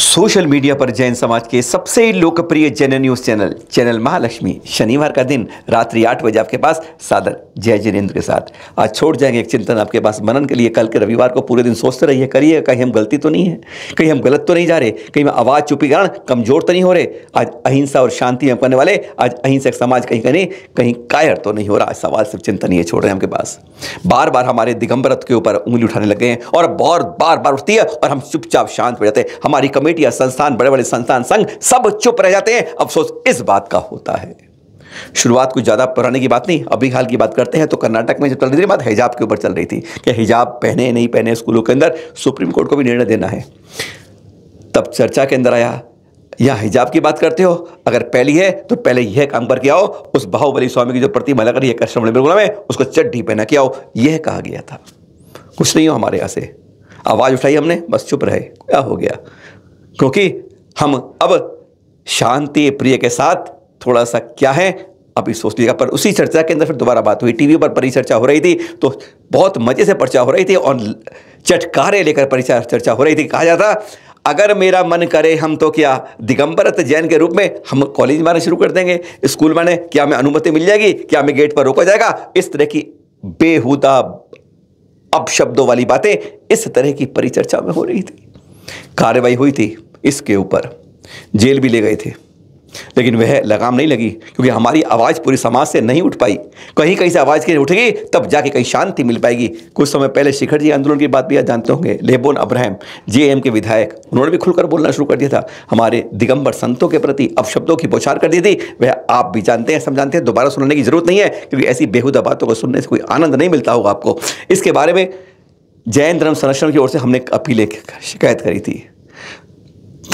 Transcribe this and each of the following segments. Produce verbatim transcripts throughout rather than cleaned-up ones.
Social media पर जैन समाज के सबसे लोकप्रिय Jain news channel channel Mahalakshmi शनिवार का दिन रात्रि आठ बजे आपके पास सादर जय जिनेन्द्र के साथ आज छोड़ जाएंगे एक चिंतन आपके पास मनन के लिए। कल के रविवार को पूरे दिन सोचते रहिए, करिए कहीं हम गलती तो नहीं है, कहीं हम गलत तो नहीं जा रहे, कहीं आवाज़ चुपीकरण कमजोर तो नहीं हो रहे। आज अहिंसा और शांति में करने वाले आज अहिंसक समाज कहीं कहीं कहीं कायर तो नहीं हो रहा। आज सवाल सिर्फ चिंतन ये छोड़ रहे हैं आपके पास। बार बार हमारे दिगंबरत्व के ऊपर उंगली उठाने लगे हैं और बहुत बार बार उठती है और हम चुपचाप शांत हो जाते हैं। हमारी कमेटियां, संस्थान, बड़े बड़े संस्थान, संघ सब चुप रह जाते हैं। अफसोस इस बात का होता है। शुरुआत कुछ ज़्यादा पुराने की बात नहीं, अभी हाल की बात करते हैं तो कर्नाटक में जब चल रही थी बात हिजाब के ऊपर चल रही थी कि हिजाब पहने नहीं पहने स्कूलों के अंदर, सुप्रीम कोर्ट को भी निर्णय देना है, तब चर्चा के अंदर आया यहाँ हिजाब की बात करते हो, अगर पहली है तो पहले यह काम करके आओ, उस बाहुबली स्वामी की जो प्रतिमा लगा रही है कश्मीर में उसको चड्ढी पहना के आओ, यह कहा गया था। कुछ नहीं हो हमारे यहाँ से, आवाज़ उठाई हमने, बस चुप रहे, क्या हो गया? क्योंकि हम अब शांति प्रिय के साथ थोड़ा सा क्या है अभी सोच लिया। पर उसी चर्चा के अंदर फिर दोबारा बात हुई, टीवी पर परिचर्चा हो रही थी तो बहुत मज़े से चर्चा हो रही थी और चटकारे लेकर परिचर्चा हो रही थी। कहा जाता अगर मेरा मन करे हम तो क्या दिगंबरत्व जैन के रूप में हम कॉलेज मारना शुरू कर देंगे, स्कूल माने, क्या हमें अनुमति मिल जाएगी, क्या हमें गेट पर रोका जाएगा, इस तरह की बेहुदा अपशब्दों वाली बातें इस तरह की परिचर्चा में हो रही थी। कार्रवाई हुई थी इसके ऊपर, जेल भी ले गए थे, लेकिन वह लगाम नहीं लगी क्योंकि हमारी आवाज़ पूरी समाज से नहीं उठ पाई। कहीं कहीं से आवाज़ के उठेगी तब जाके कहीं शांति मिल पाएगी। कुछ समय पहले शिखर जी आंदोलन की बात भी आप जानते होंगे, लेबोन अब्राहम जेएम के विधायक, उन्होंने भी खुलकर बोलना शुरू कर दिया था, हमारे दिगंबर संतों के प्रति अपशब्दों की बौछार कर दी थी। वह आप भी जानते हैं, सब जानते हैं, दोबारा सुनने की जरूरत नहीं है क्योंकि ऐसी बेहुदा बातों को सुनने से कोई आनंद नहीं मिलता होगा आपको। इसके बारे में जैन धर्म संरक्षण की ओर से हमने अपील शिकायत करी थी,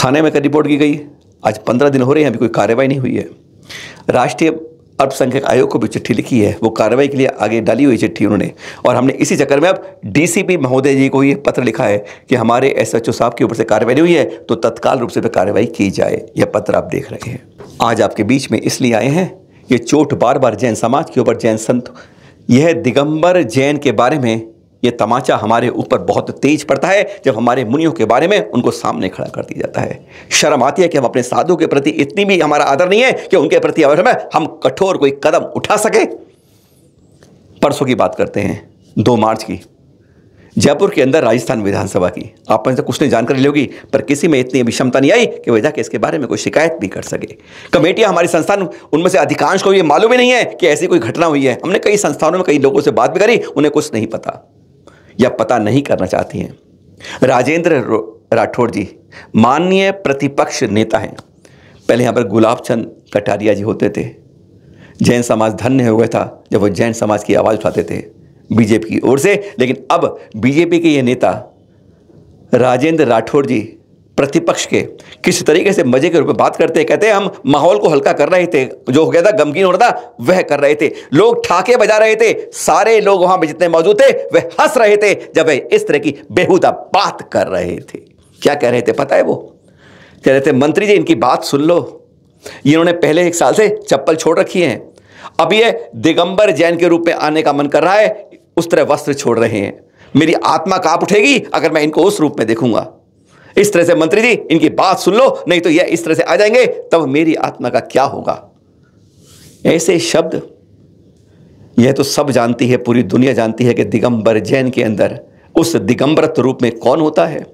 थाने में रिपोर्ट की गई, आज पंद्रह दिन हो रहे हैं अभी कोई कार्रवाई नहीं हुई है। राष्ट्रीय अल्पसंख्यक आयोग को भी चिट्ठी लिखी है, वो कार्रवाई के लिए आगे डाली हुई चिट्ठी उन्होंने, और हमने इसी चक्कर में अब डीसीपी महोदय जी को ये पत्र लिखा है कि हमारे एसएचओ साहब के ऊपर से कार्रवाई नहीं हुई है तो तत्काल रूप से कार्रवाई की जाए। यह पत्र आप देख रहे हैं। आज आपके बीच में इसलिए आए हैं, ये चोट बार बार जैन समाज के ऊपर, जैन संत, यह दिगंबर जैन के बारे में ये तमाचा हमारे ऊपर बहुत तेज पड़ता है जब हमारे मुनियों के बारे में उनको सामने खड़ा कर दिया जाता है। शर्म आती है कि हम अपने साधु के प्रति इतनी भी हमारा आदर नहीं है कि उनके प्रति आदर में हम कठोर कोई कदम उठा सके। परसों की बात करते हैं, दो मार्च की, जयपुर के अंदर राजस्थान विधानसभा की, आप में से कुछ ने जानकारी लोगी पर किसी में इतनी अभी क्षमता नहीं आई कि वजह के इसके बारे में कोई शिकायत भी कर सके। कमेटियां हमारी संस्थान, उनमें से अधिकांश को ये मालूम ही नहीं है कि ऐसी कोई घटना हुई है। हमने कई संस्थानों में कई लोगों से बात भी करी, उन्हें कुछ नहीं पता या पता नहीं करना चाहती हैं। राजेंद्र राठौड़ जी माननीय प्रतिपक्ष नेता हैं, पहले यहाँ पर गुलाबचंद कटारिया जी होते थे। जैन समाज धन्य हो गया था जब वो जैन समाज की आवाज़ उठाते थे बीजेपी की ओर से, लेकिन अब बीजेपी के ये नेता राजेंद्र राठौड़ जी प्रतिपक्ष के किस तरीके से मजे के रूप में बात करते हैं। कहते हैं हम माहौल को हल्का कर रहे थे, जो हो गया था गमगीन हो रहा था वह कर रहे थे, लोग ठाके बजा रहे थे, सारे लोग वहां पर जितने मौजूद थे वह हंस रहे थे जब वह इस तरह की बेहुदा बात कर रहे थे। क्या कह रहे थे पता है? वो कह रहे थे मंत्री जी इनकी बात सुन लो, इन्होंने पहले एक साल से चप्पल छोड़ रखी है, अब ये दिगंबर जैन के रूप में आने का मन कर रहा है, उस तरह वस्त्र छोड़ रहे हैं, मेरी आत्मा कांप उठेगी अगर मैं इनको उस रूप में देखूंगा। इस तरह से मंत्री जी इनकी बात सुन लो नहीं तो यह इस तरह से आ जाएंगे, तब मेरी आत्मा का क्या होगा। ऐसे शब्द, यह तो सब जानती है, पूरी दुनिया जानती है कि दिगंबर जैन के अंदर उस दिगंबरत्व रूप में कौन होता है।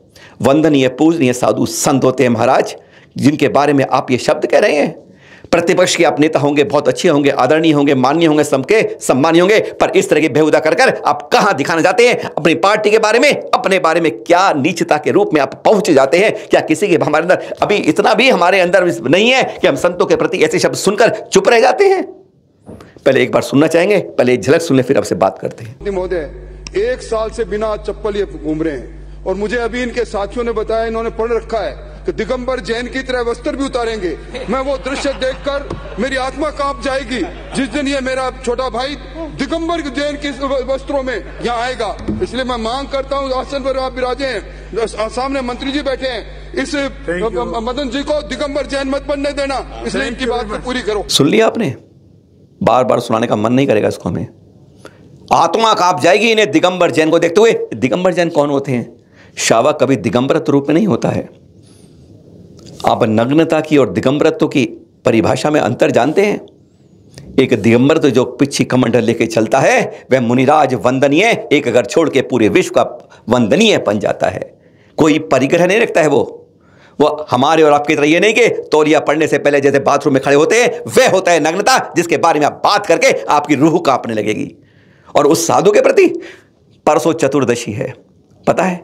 वंदनीय पूजनीय साधु संत होते हैं महाराज, जिनके बारे में आप ये शब्द कह रहे हैं। प्रतिपक्ष के आप नेता होंगे, बहुत अच्छे होंगे, आदरणीय होंगे, माननीय होंगे, सबके सम्मानी होंगे, पर इस तरह की बेहुदा कर कर आप कहां दिखाना जाते हैं अपनी पार्टी के बारे में, अपने बारे में क्या नीचता के रूप में आप पहुंच जाते हैं। क्या किसी के हमारे अंदर अभी इतना भी हमारे अंदर नहीं है कि हम संतों के प्रति ऐसे शब्द सुनकर चुप रह जाते हैं? पहले एक बार सुनना चाहेंगे, पहले झलक सुन ले, फिर आपसे बात करते हैं। महोदय एक साल से बिना चप्पल ये घूम रहे हैं और मुझे अभी इनके साथियों ने बताया इन्होंने पढ़ रखा है कि दिगंबर जैन की तरह वस्त्र भी उतारेंगे। मैं वो दृश्य देखकर मेरी आत्मा कांप जाएगी जिस दिन ये मेरा छोटा भाई दिगंबर जैन के वस्त्रों में यहाँ आएगा। इसलिए मैं मांग करता हूँ, आसन पर आप विराजे हैं, सामने मंत्री जी बैठे हैं, इस मदन जी को दिगंबर जैन मत बनने देना, इसलिए इनकी बात पूरी करो। सुन लिया आपने, बार बार सुनाने का मन नहीं करेगा इसको हमें। आत्मा कांप जाएगी इन्हें दिगंबर जैन को देखते हुए। दिगंबर जैन कौन होते हैं? शावा कभी दिगंबर रूप में नहीं होता है, आप नग्नता की और दिगंबरत्व की परिभाषा में अंतर जानते हैं? एक दिगंबर तो जो पिछी कमंडल लेके चलता है वह मुनिराज वंदनीय, एक अगर छोड़ के पूरे विश्व का वंदनीय बन जाता है। कोई परिग्रह नहीं रखता है वो वो हमारे और आपकी तरह ये नहीं कि तौलिया पढ़ने से पहले जैसे बाथरूम में खड़े होते हैं, वह होता है नग्नता जिसके बारे में आप बात करके आपकी रूह कांपने लगेगी। और उस साधु के प्रति परसों चतुर्दशी है, पता है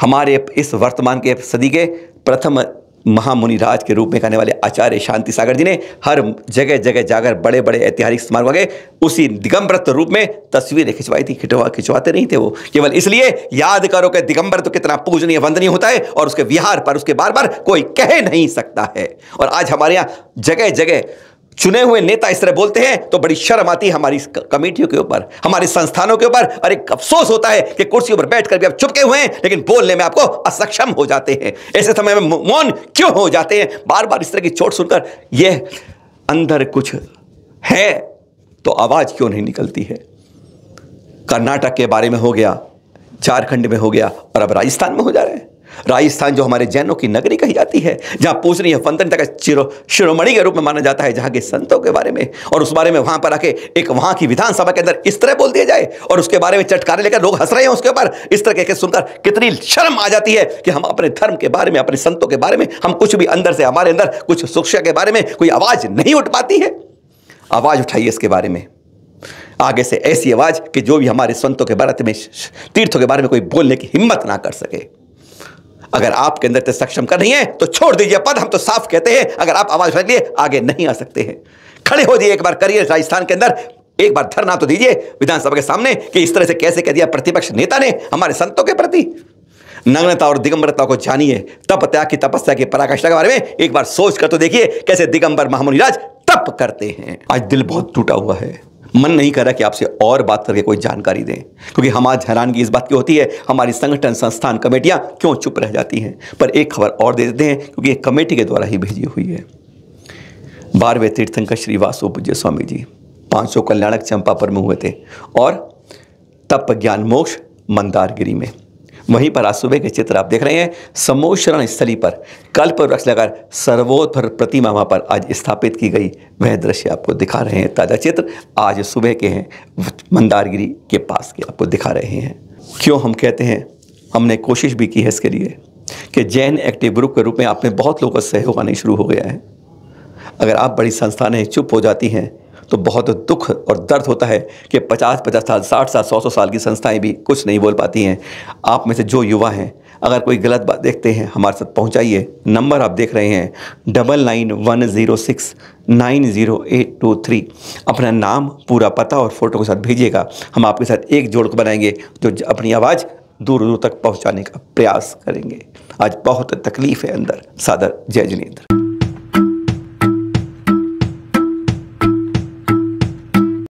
हमारे इस वर्तमान के सदी के प्रथम महामुनिराज के रूप में कहने वाले आचार्य शांति सागर जी ने हर जगह जगह जाकर बड़े बड़े ऐतिहासिक स्मारकों के उसी दिगंबरत्व रूप में तस्वीरें खिंचवाई थी। खिंचवा खिंचवाते नहीं थे वो, केवल इसलिए याद करो कि दिगंबर तो कितना पूजनीय वंदनीय होता है और उसके विहार पर उसके बार बार कोई कह नहीं सकता है। और आज हमारे यहाँ जगह जगह चुने हुए नेता इस तरह बोलते हैं तो बड़ी शर्म आती है हमारी कमेटियों के ऊपर, हमारे संस्थानों के ऊपर। और एक अफसोस होता है कि कुर्सियों पर बैठकर भी आप चुपके हुए हैं लेकिन बोलने में आपको असक्षम हो जाते हैं। ऐसे समय में मौन क्यों हो जाते हैं? बार बार इस तरह की चोट सुनकर यह अंदर कुछ है तो आवाज क्यों नहीं निकलती है? कर्नाटक के बारे में हो गया, झारखंड में हो गया और अब राजस्थान में हो जा रहे हैं। राजस्थान जो हमारे जैनों की नगरी कही जाती है, जहां पोसनी फंदन का शिरोमणि के रूप में माना जाता है, जहां के संतों के बारे में और उस बारे में वहां पर आके एक वहां की विधानसभा के अंदर इस तरह बोल दिया जाए और उसके बारे में चटकारे लेकर लोग हंस रहे हैं उसके ऊपर। इस तरह के सुनकर कितनी शर्म आ जाती है कि हम अपने धर्म के बारे में, अपने संतों के बारे में, हम कुछ भी अंदर से हमारे अंदर कुछ शिक्षा के बारे में कोई आवाज नहीं उठ पाती है। आवाज उठाइए इसके बारे में, आगे से ऐसी आवाज कि जो भी हमारे संतों के बारे में, तीर्थों के बारे में कोई बोलने की हिम्मत ना कर सके। अगर आपके अंदर सक्षम कर नहीं है तो छोड़ दीजिए पद, हम तो साफ कहते हैं। अगर आप आवाज उठाने के लिए आगे नहीं आ सकते हैं, खड़े हो जाइए, एक बार करिए राजस्थान के अंदर, एक बार धरना तो दीजिए विधानसभा के सामने कि इस तरह से कैसे कह दिया प्रतिपक्ष नेता ने हमारे संतों के प्रति। नग्नता और दिगंबरता को जानिए, तप त्याग की तपस्या की पराकाष्ठा के बारे में एक बार सोच कर तो देखिए कैसे दिगंबर महामुनिराज तप करते हैं। आज दिल बहुत टूटा हुआ है, मन नहीं कर रहा कि आपसे और बात करके कोई जानकारी दें, क्योंकि हमारे हैरानगी इस बात की होती है हमारी संगठन संस्थान कमेटियां क्यों चुप रह जाती हैं। पर एक खबर और दे देते हैं क्योंकि एक कमेटी के द्वारा ही भेजी हुई है। बारहवें तीर्थंकर श्रीवासुपूज्य स्वामी जी पाँच सौ कल्याणक चंपापर में हुए थे और तप ज्ञान मोक्ष मंदारगिरी में। वहीं पर आज सुबह के चित्र आप देख रहे हैं, समोशरण स्थली पर कल्प वृक्ष लगाकर सर्वोद्भद्र प्रतिमा वहाँ पर आज स्थापित की गई, वह दृश्य आपको दिखा रहे हैं। ताज़ा चित्र आज सुबह के हैं, मंदारगिरी के पास के आपको दिखा रहे हैं। क्यों हम कहते हैं, हमने कोशिश भी की है इसके लिए कि जैन एक्टिव ग्रुप के रूप में आपने बहुत लोगों का सहयोग आने शुरू हो गया है। अगर आप बड़ी संस्थानें चुप हो जाती हैं तो बहुत दुख और दर्द होता है कि पचास पचास साल, साठ साल, सौ सौ साल की संस्थाएं भी कुछ नहीं बोल पाती हैं। आप में से जो युवा हैं अगर कोई गलत बात देखते हैं हमारे साथ पहुंचाइए। नंबर आप देख रहे हैं double nine one zero six nine zero eight two three. अपना नाम, पूरा पता और फोटो के साथ भेजिएगा, हम आपके साथ एक जोड़ को बनाएंगे जो अपनी आवाज़ दूर दूर तक पहुँचाने का प्रयास करेंगे। आज बहुत तकलीफ है अंदर। सादर जय जिनेंद्र।